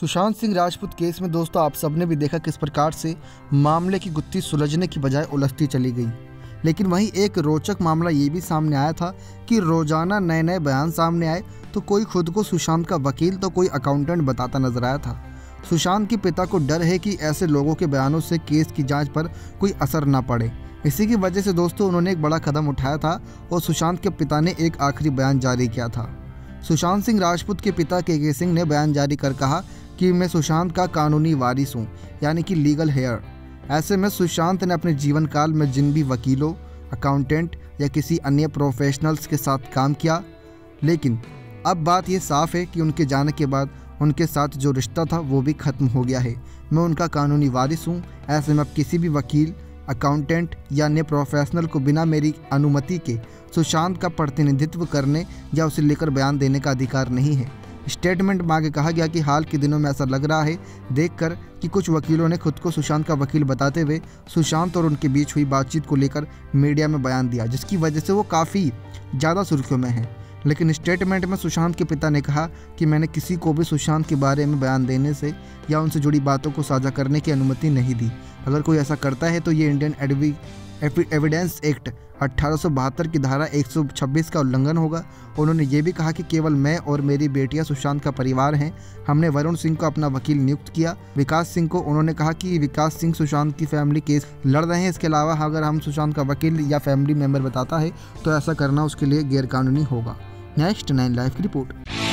Sushant Singh Rajput case में दोस्तों आप सबने भी देखा किस प्रकार से मामले की गुत्थी सुलझने की बजाय उलझती चली गई। लेकिन वहीं एक रोचक मामला ये भी सामने आया था कि रोजाना नए नए बयान सामने आए, तो कोई खुद को सुशांत का वकील तो कोई अकाउंटेंट बताता नजर आया था। सुशांत के पिता को डर है कि ऐसे लोगों के बयानों से केस की जाँच पर कोई असर ना पड़े। इसी की वजह से दोस्तों उन्होंने एक बड़ा कदम उठाया था और सुशांत के पिता ने एक आखिरी बयान जारी किया था। सुशांत सिंह राजपूत के पिता के सिंह ने बयान जारी कर कहा कि मैं सुशांत का कानूनी वारिस हूं, यानी कि लीगल हेयर। ऐसे में सुशांत ने अपने जीवन काल में जिन भी वकीलों, अकाउंटेंट या किसी अन्य प्रोफेशनल्स के साथ काम किया, लेकिन अब बात यह साफ है कि उनके जाने के बाद उनके साथ जो रिश्ता था वो भी ख़त्म हो गया है। मैं उनका कानूनी वारिस हूँ, ऐसे में अब किसी भी वकील, अकाउंटेंट या अन्य प्रोफेशनल को बिना मेरी अनुमति के सुशांत का प्रतिनिधित्व करने या उसे लेकर बयान देने का अधिकार नहीं है। स्टेटमेंट में आगे कहा गया कि हाल के दिनों में ऐसा लग रहा है देखकर कि कुछ वकीलों ने खुद को सुशांत का वकील बताते हुए सुशांत और उनके बीच हुई बातचीत को लेकर मीडिया में बयान दिया, जिसकी वजह से वो काफ़ी ज़्यादा सुर्खियों में है। लेकिन स्टेटमेंट में सुशांत के पिता ने कहा कि मैंने किसी को भी सुशांत के बारे में बयान देने से या उनसे जुड़ी बातों को साझा करने की अनुमति नहीं दी। अगर कोई ऐसा करता है तो ये इंडियन एडवी एविडेंस एक्ट 1872 की धारा 126 का उल्लंघन होगा। उन्होंने ये भी कहा कि केवल मैं और मेरी बेटियां सुशांत का परिवार हैं। हमने वरुण सिंह को अपना वकील नियुक्त किया। विकास सिंह को उन्होंने कहा कि विकास सिंह सुशांत की फैमिली केस लड़ रहे हैं, इसके अलावा अगर हम सुशांत का वकील या फैमिली मेम्बर बताता है तो ऐसा करना उसके लिए गैरकानूनी होगा। नेक्स्ट 9 लाइफ की रिपोर्ट।